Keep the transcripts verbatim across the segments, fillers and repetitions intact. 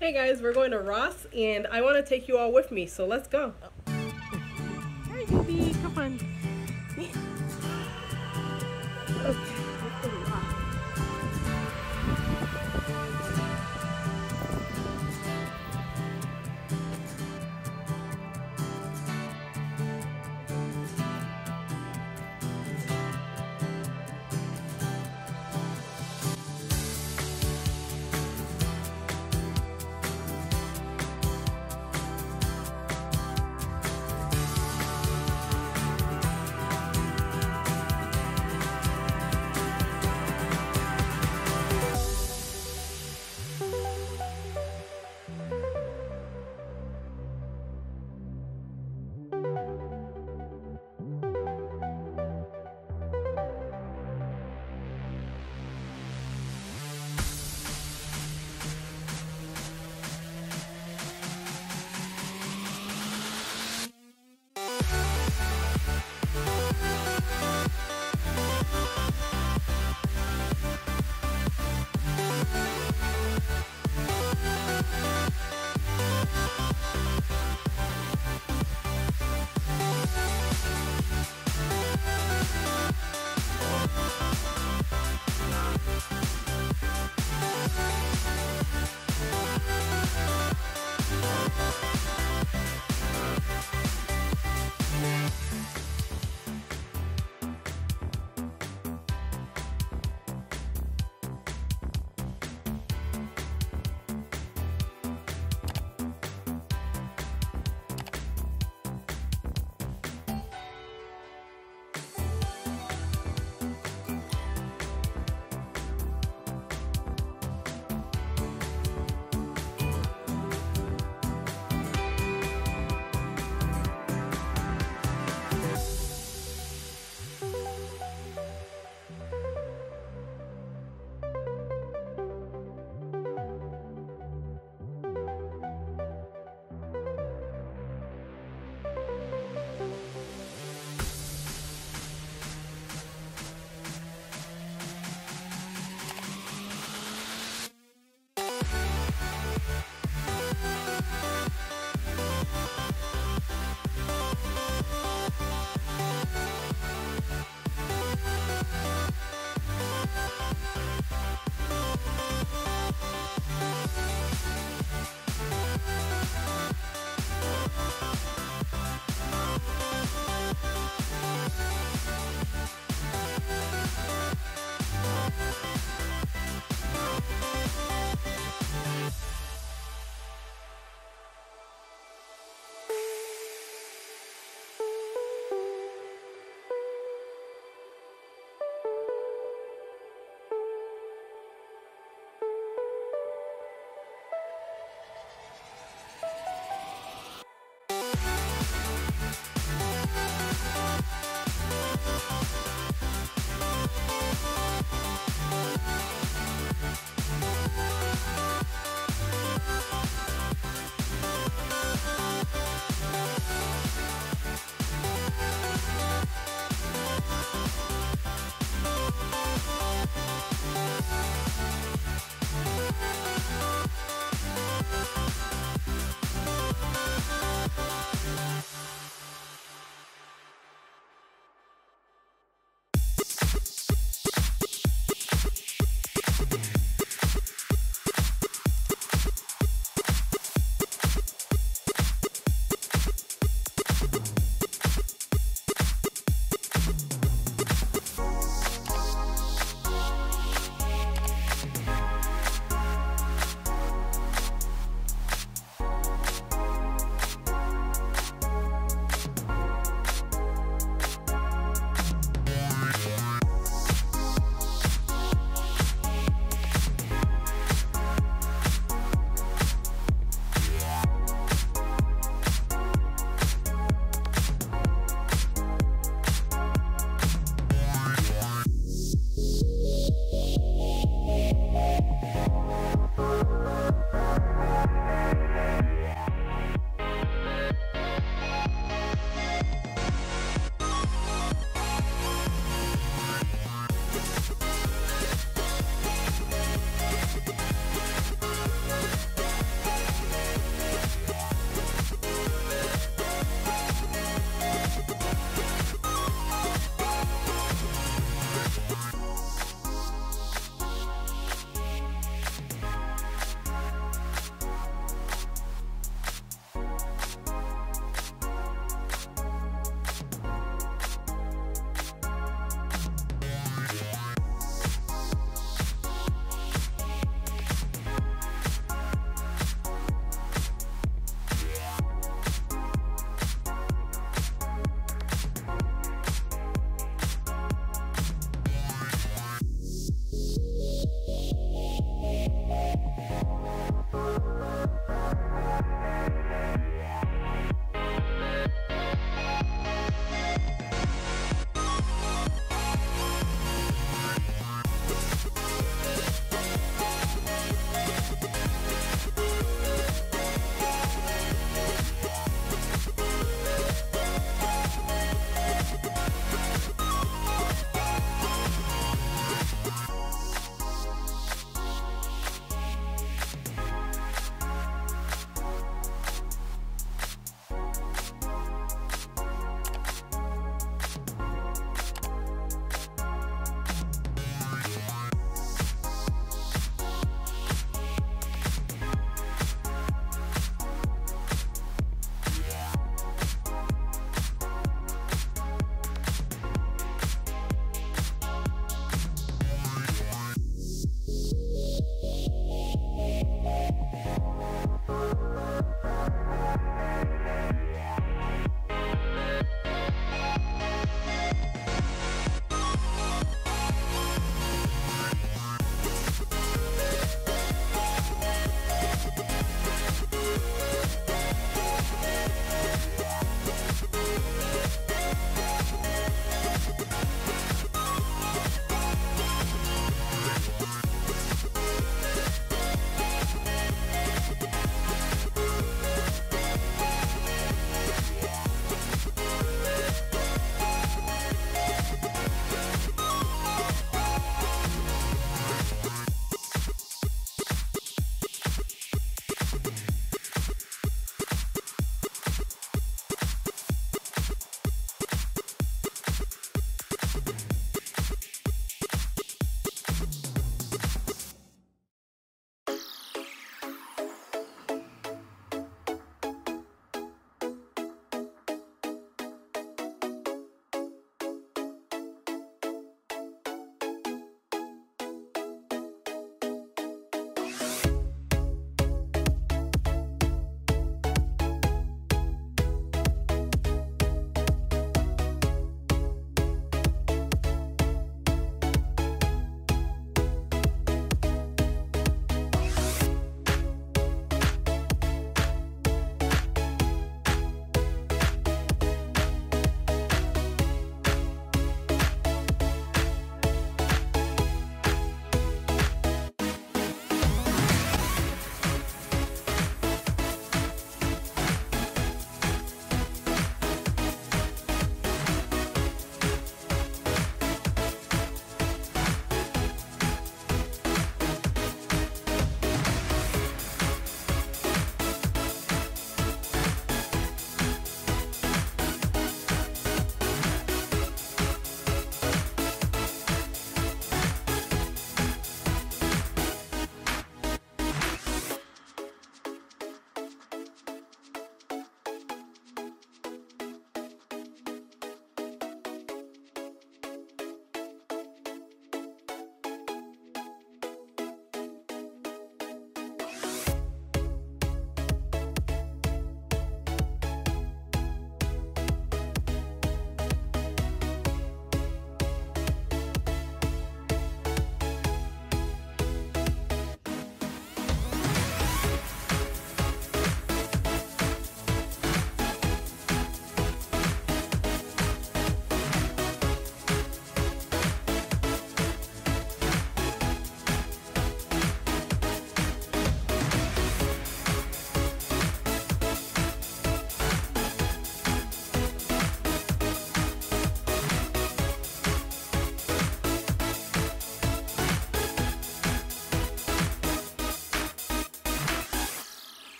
Hey guys, we're going to Ross and I want to take you all with me, so let's go. Oh. Hey baby, come on. Yeah. Okay, let's go to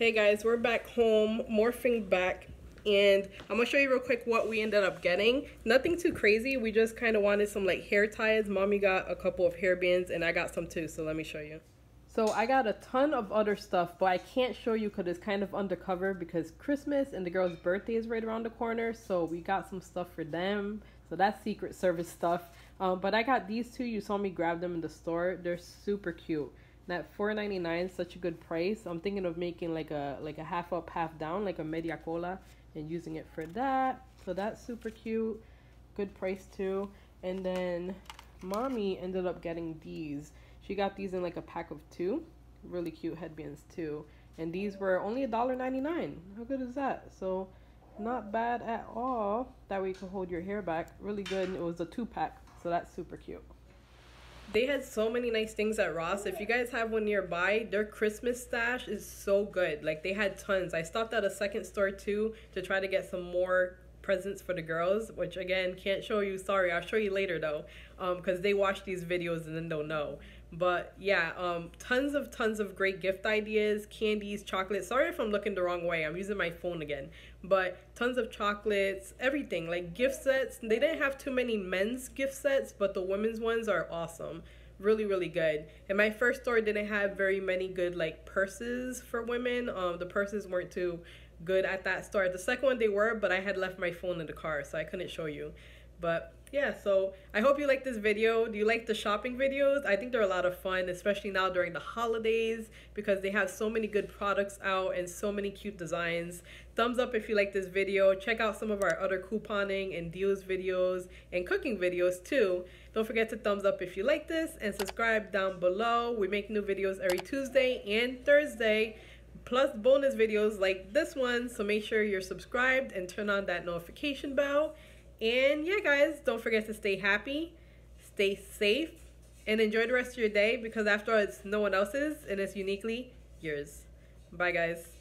Hey guys, we're back home, morphing back, and I'm gonna show you real quick what we ended up getting. Nothing too crazy, we just kind of wanted some like hair ties. Mommy got a couple of hair bands and I got some too, so let me show you. So I got a ton of other stuff, but I can't show you because it's kind of undercover because Christmas and the girl's birthday is right around the corner, so we got some stuff for them. So that's Secret Service stuff. Um, but I got these two, you saw me grab them in the store. They're super cute. That four ninety-nine, such a good price. I'm thinking of making like a like a half up, half down, like a media cola, and using it for that. So that's super cute, good price too. And then mommy ended up getting these. She got these in like a pack of two, really cute headbands too. And these were only a dollar ninety-nine. How good is that? So not bad at all. That way you can hold your hair back, really good. And it was a two pack, so that's super cute. They had so many nice things at Ross. If you guys have one nearby, their Christmas stash is so good. Like, they had tons. I stopped at a second store too to try to get some more presents for the girls, which again, can't show you. Sorry, I'll show you later though, because um, they watch these videos and then don't know. But yeah, um, tons of tons of great gift ideas, candies, chocolates. Sorry if I'm looking the wrong way, I'm using my phone again. But tons of chocolates, everything, like gift sets. They didn't have too many men's gift sets, but the women's ones are awesome. Really, really good. And my first store didn't have very many good like purses for women. Um, the purses weren't too good at that store. The second one they were, but I had left my phone in the car, so I couldn't show you. But yeah, so I hope you like this video. Do you like the shopping videos? I think they're a lot of fun, especially now during the holidays, because they have so many good products out and so many cute designs. Thumbs up if you like this video. Check out some of our other couponing and deals videos and cooking videos too. Don't forget to thumbs up if you like this and subscribe down below. We make new videos every Tuesday and Thursday, plus bonus videos like this one. So make sure you're subscribed and turn on that notification bell. And yeah, guys, don't forget to stay happy, stay safe, and enjoy the rest of your day, because after all, it's no one else's and it's uniquely yours. Bye, guys.